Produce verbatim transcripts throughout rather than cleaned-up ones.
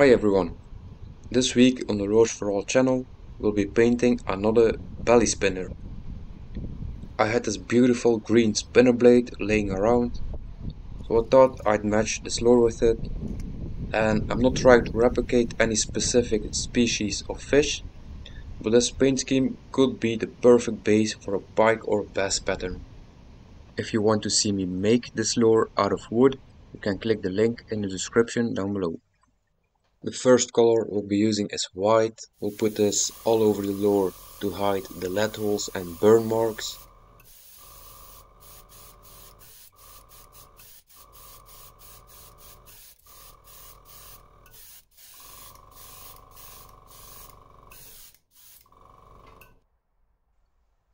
Hi everyone, this week on the LuresForAll channel we'll be painting another belly spinner. I had this beautiful green spinner blade laying around, so I thought I'd match this lure with it. And I'm not trying to replicate any specific species of fish, but this paint scheme could be the perfect base for a pike or bass pattern. If you want to see me make this lure out of wood, you can click the link in the description down below. The first color we'll be using is white. We'll put this all over the lure to hide the lead holes and burn marks.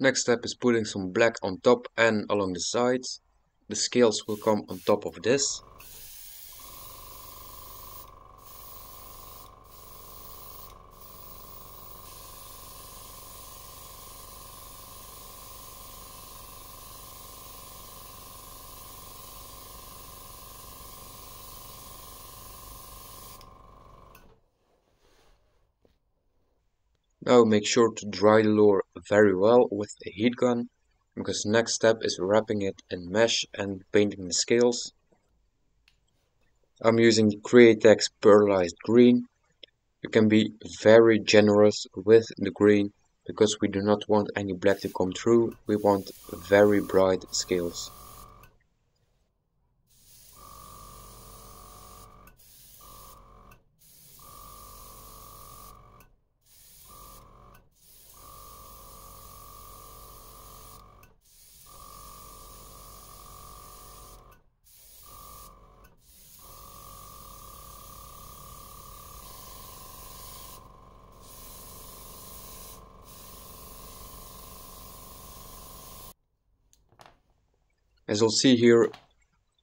Next step is putting some black on top and along the sides. The scales will come on top of this. Now make sure to dry the lure very well with a heat gun, because next step is wrapping it in mesh and painting the scales. I'm using the CreateX pearlized green. You can be very generous with the green, because we do not want any black to come through. We want very bright scales. As you'll see here,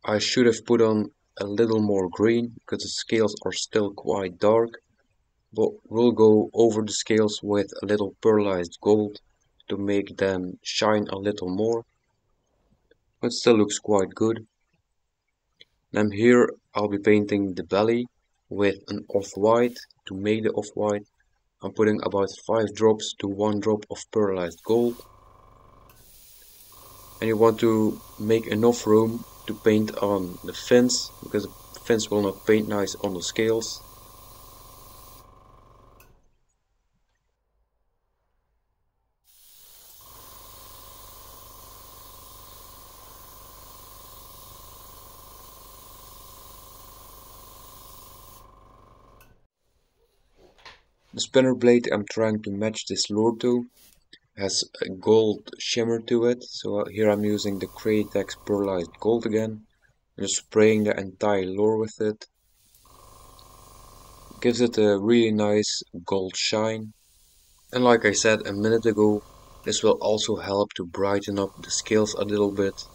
I should have put on a little more green, because the scales are still quite dark, but we'll go over the scales with a little pearlized gold to make them shine a little more. It still looks quite good. Then here I'll be painting the belly with an off-white. To make the off-white, I'm putting about five drops to one drop of pearlized gold. And you want to make enough room to paint on the fins, because the fins will not paint nice on the scales. The spinner blade I'm trying to match this lure to has a gold shimmer to it, so here I'm using the CreateX pearlized gold again. I'm just spraying the entire lure with it. It gives it a really nice gold shine, and like I said a minute ago, this will also help to brighten up the scales a little bit.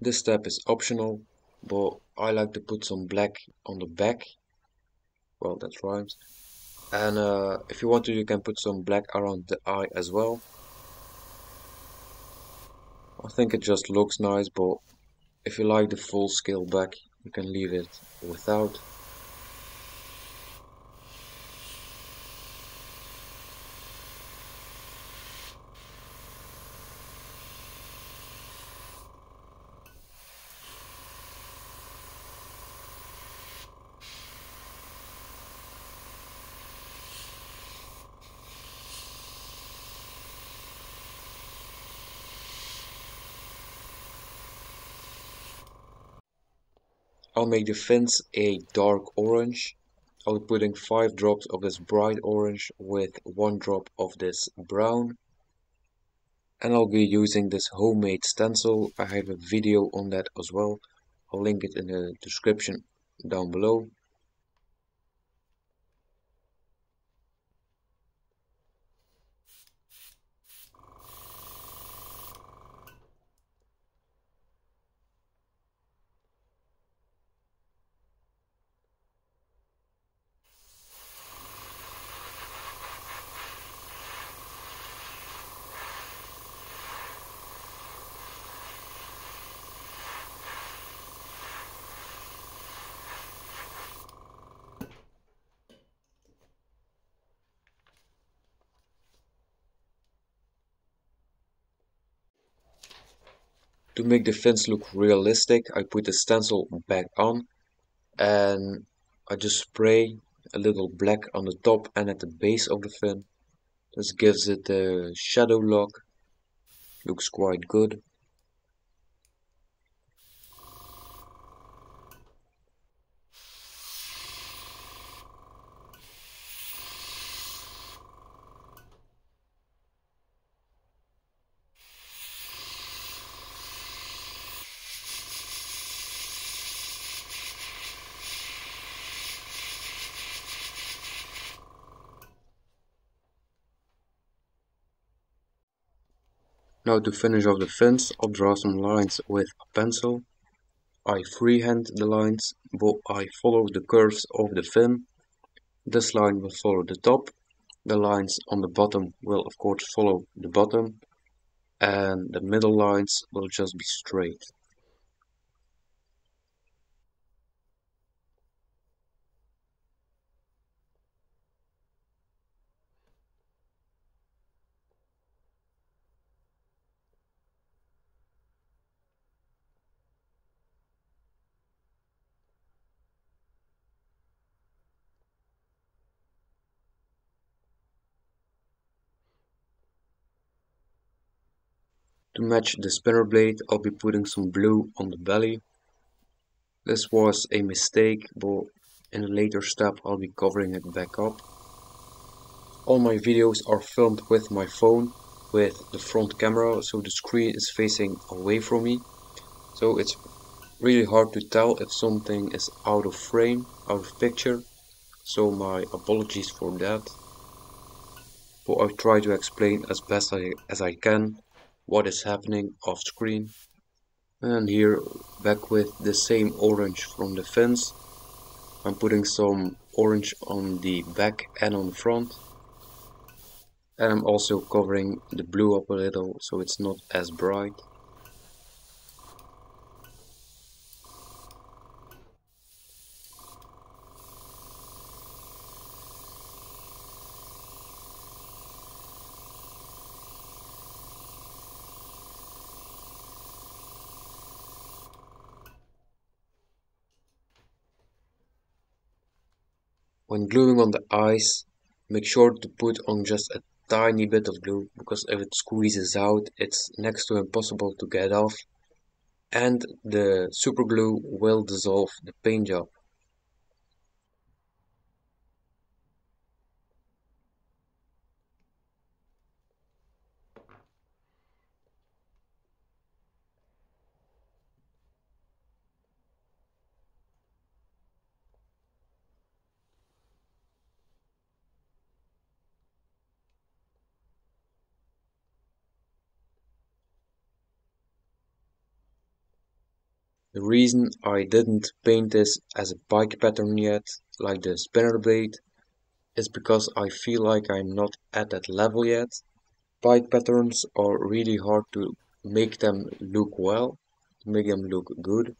This step is optional, but I like to put some black on the back. Well, that rhymes. And uh, if you want to, you can put some black around the eye as well. I think it just looks nice, but if you like the full scale back, you can leave it without. I'll make the fins a dark orange. I'll be putting five drops of this bright orange with one drop of this brown. And I'll be using this homemade stencil. I have a video on that as well. I'll link it in the description down below. To make the fence look realistic, I put the stencil back on and I just spray a little black on the top and at the base of the fin. This gives it a shadow look. Looks quite good. Now to finish off the fins, I'll draw some lines with a pencil. I freehand the lines, but I follow the curves of the fin. This line will follow the top, the lines on the bottom will of course follow the bottom, and the middle lines will just be straight. To match the spinner blade, I'll be putting some blue on the belly. This was a mistake, but in a later step I'll be covering it back up. All my videos are filmed with my phone, with the front camera, so the screen is facing away from me. So it's really hard to tell if something is out of frame, out of picture. So my apologies for that. But I'll try to explain as best I, as I can what is happening off screen. And here, back with the same orange from the fins, I'm putting some orange on the back and on the front, and I'm also covering the blue up a little so it's not as bright. When gluing on the eyes, make sure to put on just a tiny bit of glue, because if it squeezes out, it's next to impossible to get off, and the super glue will dissolve the paint job. The reason I didn't paint this as a pike pattern yet, like the spinner blade, is because I feel like I'm not at that level yet. Pike patterns are really hard to make them look well, to make them look good.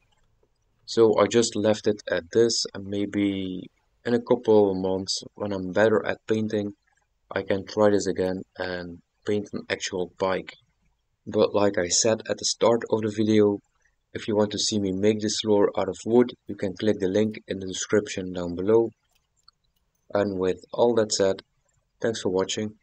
So I just left it at this, and maybe in a couple of months, when I'm better at painting, I can try this again and paint an actual pike. But like I said at the start of the video, if you want to see me make this lure out of wood, you can click the link in the description down below. And with all that said, thanks for watching.